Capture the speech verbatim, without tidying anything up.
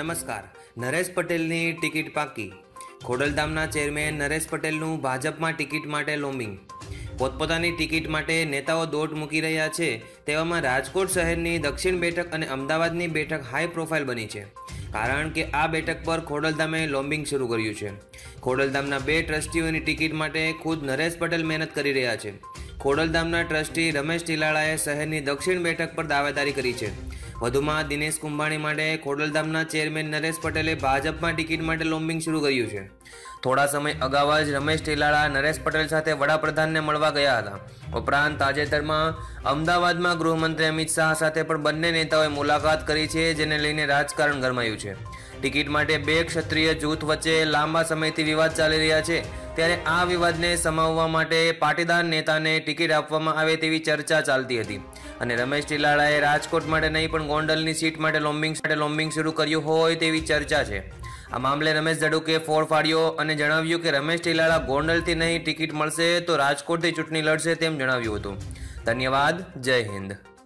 नमस्कार। नरेश पटेलनी टिकिट पाकी। खोडलधामना चेयरमैन नरेश पटेलनु भाजपमां टिकिट माटे लोमिंग। पोतपोतानी टिकिट माटे नेताओ दौड़ मूकी रह्या छे। तेवामां राजकोट शहेरनी दक्षिण बेठक अने अमदावादनी बेठक हाई प्रोफाइल बनी छे, कारण के आ बेठक पर खोडलधामे लोम्बिंग शुरू कर्युं छे। खोडलधामना बे ट्रस्टीओनी टिकिट माटे खुद नरेश पटेल मेहनत करी रह्या छे। खोडलधामना ट्रस्टी रमेश टीलालाए शहेरनी दक्षिण बेठक पर दावेदारी करी छे। वधुमां दिनेश कुंभाणी माटे खोडलधामना चेरमेन नरेश पटेले भाजपमां टिकिट माटे लोम्बिंग शुरू कर्युं छे। थोड़ा समय अगाउ ज रमेश टीलाला नरेश पटेल साथे वडाप्रधानने मळवा गया हता। उपरांत ताजेतरमां अमदावादमां गृहमंत्री अमित शाह साथे पण बंने नेताओए मुलाकात करी छे, जेने लईने राजकारण गरमायुं छे। टिकिट माटे बे क्षत्रिय जूथ वच्चे लांबा समयथी विवाद चाली रह्या छे, त्यारे आ विवादने समाववा माटे पाटीदार नेताने टिकिट आपवामां आवे तेवी चर्चा चालती हती अने रमेश टीलालाए राजकोट माटे नहीं पण गोडलनी सीट माटे लोम्बिंग लोम्बिंग शुरू कर्युं होय तेवी चर्चा छे। आ मामले रमेश झडुके फोड़ फाड़्यो अने जणाव्युं के रमेश टीलाला गोडलथी नहीं टिकिट मळशे तो राजकोटथी चूंटणी लड़शे तेम जणाव्युं हतुं। धन्यवाद। जय हिंद।